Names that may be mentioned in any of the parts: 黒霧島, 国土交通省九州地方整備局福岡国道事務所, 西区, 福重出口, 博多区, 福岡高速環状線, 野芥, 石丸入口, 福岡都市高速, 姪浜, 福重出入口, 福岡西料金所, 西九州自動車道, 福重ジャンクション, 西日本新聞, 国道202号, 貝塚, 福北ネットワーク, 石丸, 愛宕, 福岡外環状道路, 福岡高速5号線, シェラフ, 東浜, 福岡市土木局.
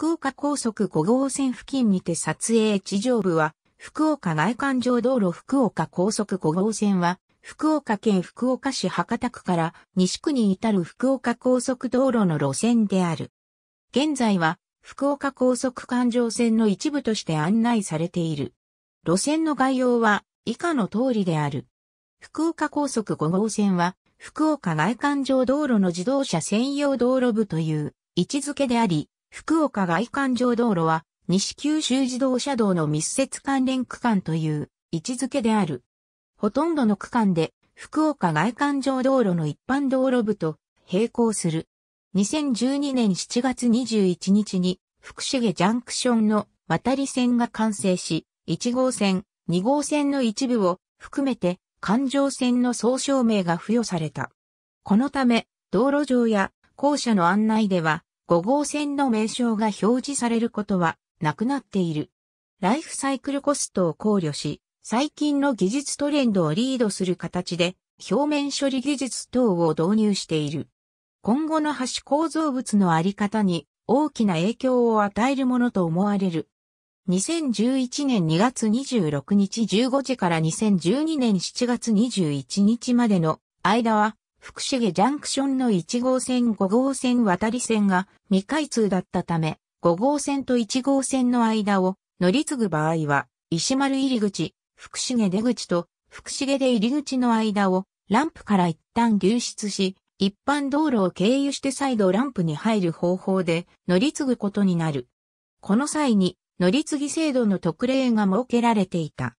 福岡高速5号線付近にて撮影。地上部は、福岡外環状道路。福岡高速5号線は、福岡県福岡市博多区から西区に至る福岡高速道路の路線である。現在は、福岡高速環状線の一部として案内されている。路線の概要は以下の通りである。福岡高速5号線は、福岡外環状道路の自動車専用道路部という位置づけであり、福岡外環状道路は、西九州自動車道の密接関連区間という位置づけである。ほとんどの区間で、福岡外環状道路の一般道路部と並行する。2012年7月21日に、福重ジャンクションの渡り線が完成し、1号線、2号線の一部を含めて、環状線の総称名が付与された。このため、道路上や校舎の案内では、5号線の名称が表示されることはなくなっている。ライフサイクルコストを考慮し、最近の技術トレンドをリードする形で、表面処理技術等を導入している。今後の橋構造物のあり方に大きな影響を与えるものと思われる。2011年2月26日15時から2012年7月21日までの間は、福重ジャンクションの1号線5号線渡り線が未開通だったため、5号線と1号線の間を乗り継ぐ場合は、石丸入口、福重出口と福重出入口の間をランプから一旦流出し、一般道路を経由して再度ランプに入る方法で乗り継ぐことになる。この際に乗り継ぎ制度の特例が設けられていた。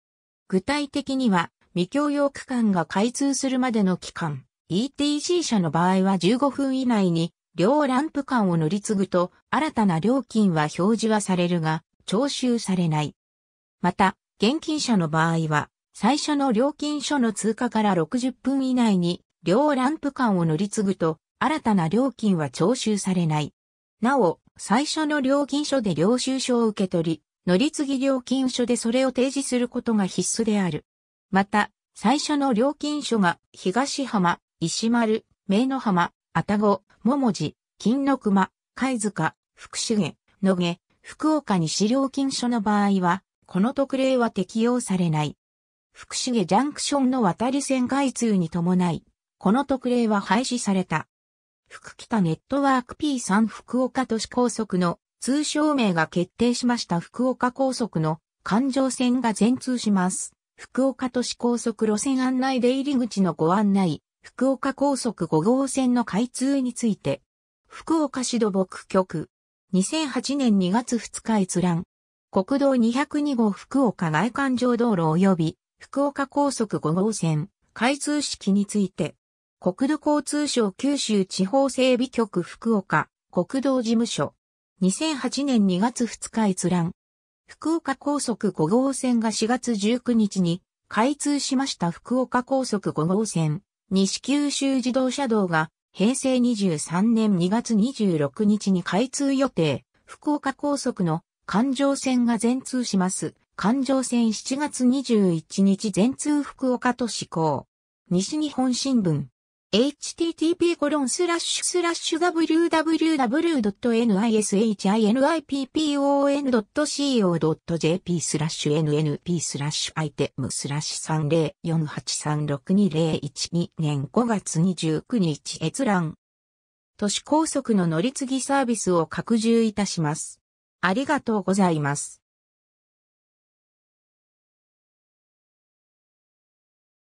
具体的には未共用区間が開通するまでの期間、ETC 車の場合は15分以内に両ランプ間を乗り継ぐと新たな料金は表示はされるが徴収されない。また、現金車の場合は最初の料金所の通過から60分以内に両ランプ間を乗り継ぐと、新たな料金は徴収されない。なお、最初の料金所で領収書を受け取り、乗り継ぎ料金所でそれを提示することが必須である。また、最初の料金所が、東浜、石丸、姪の浜、愛宕、桃地、金の熊、貝塚、福重、野毛、福岡西料金所の場合は、この特例は適用されない。福重ジャンクションの渡り線開通に伴い、この特例は廃止された。福北ネットワーク P3 福岡都市高速の通称名が決定しました。福岡高速の環状線が全通します。福岡都市高速路線案内出入り口のご案内、福岡高速5号線の開通について、福岡市土木局、2008年2月2日閲覧、国道202号福岡外環状道路及び福岡高速5号線開通式について、国土交通省九州地方整備局福岡国道事務所2008年2月2日閲覧福岡高速5号線が4月19日に開通しました福岡高速5号線西九州自動車道が平成23年2月26日に開通予定福岡高速の環状線が全通します環状線7月21日全通福岡都市高西日本新聞http://www.nishippon.co.jp/nlipppon./ite/3048362012 年5月29日閲覧。都市高速の乗り継ぎサービスを拡充いたします。ありがとうございます。